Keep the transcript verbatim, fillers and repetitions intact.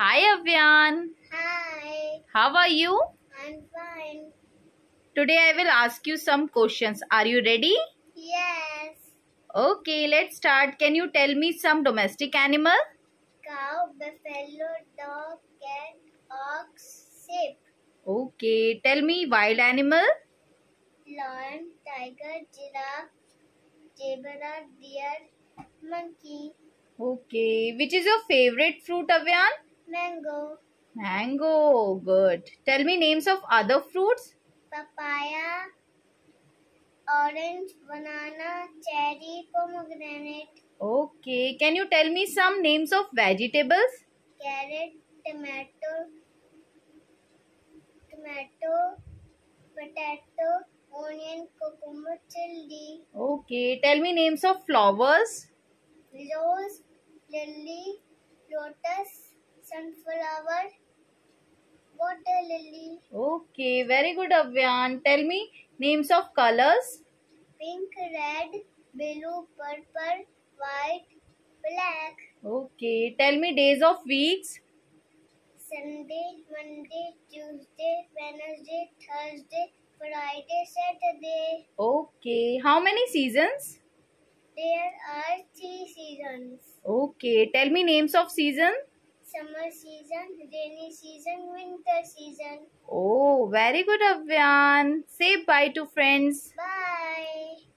Hi Avyan. Hi. How are you? I'm fine. Today I will ask you some questions. Are you ready? Yes. Okay, let's start. Can you tell me some domestic animal? Cow, buffalo, dog, cat, ox, sheep. Okay, tell me wild animal. Lion, tiger, giraffe, zebra, deer, monkey. Okay, which is your favorite fruit, Avyan? Mango. Mango, good. Tell me names of other fruits. Papaya, orange, banana, cherry, pomegranate. Okay. Can you tell me some names of vegetables? Carrot, tomato, tomato, potato, onion, cucumber, chili. Okay. Tell me names of flowers. Rose, lily, lotus, sunflower, water lily. Okay, very good, Avyan. Tell me names of colors. Pink, red, blue, purple, white, black. Okay, tell me days of weeks. Sunday, Monday, Tuesday, Wednesday, Thursday, Friday, Saturday. Okay, how many seasons? There are three seasons. Okay, tell me names of seasons. Summer season, rainy season, winter season. Oh, very good, Avyan. Say bye to friends. Bye.